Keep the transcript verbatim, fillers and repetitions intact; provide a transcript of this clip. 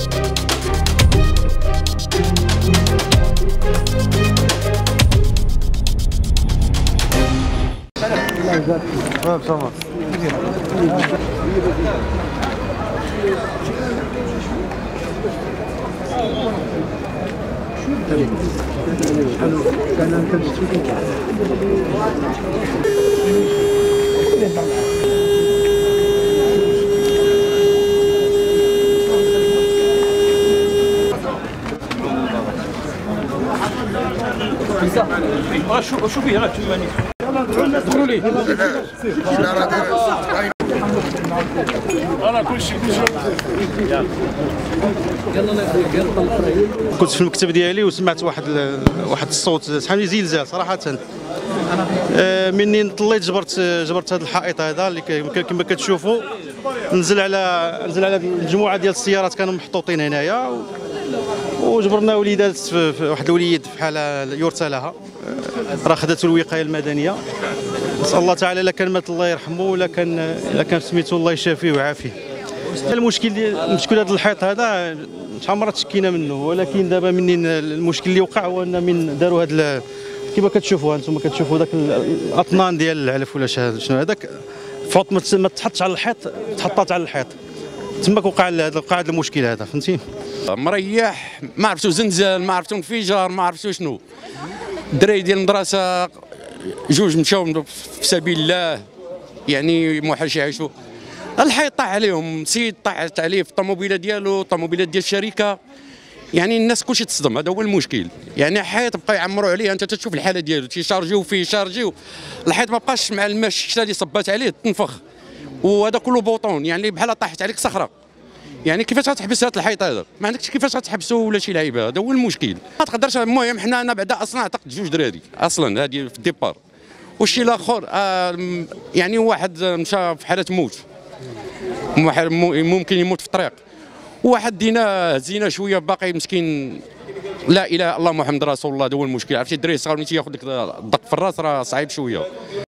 اه بصراحة شو شو فيه هذا الثمانين قولوا لي انا كل شيء كنت في المكتب ديالي وسمعت واحد واحد الصوت شحال زلزال صراحه منين طليت جبرت جبرت هذا الحائط هذا اللي كما كتشوفوا نزل على نزل على مجموعه ديال السيارات كانوا محطوطين هنايا وجبرنا وليدات واحد الوليد في حاله يرثى لها راه خداتو الوقايه المدنيه نسال الله تعالى لا كان مات الله يرحمه ولا كان الا كان سميتو الله يشافيه ويعافيه. المشكل المشكل هذا الحيط هذا شحال مرة تشكينا منه ولكن دابا منين المشكل اللي وقع هو ان من داروا هذا كما كتشوفوا انتم كتشوفوا ذاك الاطنان ديال العلف ولا شنو هذاك فوت ما تحطش على الحيط تحطات على الحيط تماك وقع هذا وقع هذا المشكل هذا فهمتي. مريح ما عرفتو زلزال ما عرفتو انفجار ما عرفتو شنو. الدراري ديال المدرسه جوج مشاو في سبيل الله يعني ما حاش يعيشوا الحيط طاح عليهم سيد طاحت عليه في الطوموبيله ديالو الطوموبيله ديال الشركه يعني الناس كلشي تصدم هذا هو المشكل يعني حيط بقى يعمروا عليه انت تشوف الحاله ديالو تيشارجيو فيه شارجيو الحيط ما بقاش مع الماء الشتا اللي صبات عليه تنفخ وهذا كله بوطون يعني بحال طاحت عليك صخره يعني كيفاش غتحبس هذا الحيط هذا ما عندكش كيفاش غتحبسه ولا شي لعيبه هذا هو المشكل ما تقدرش المهم حنا انا بعدا اصلا عتقت جوج دراري اصلا هذه في الديبار والشيء الاخر آه يعني واحد مشى في حاله موت ممكن يموت في الطريق وواحد دينا هزينا شويه باقي مسكين لا اله الا الله محمد رسول الله هذا هو المشكل عرفتي الدراري صغار ملي تياخذ لك الضغط في الراس راه صعيب شويه.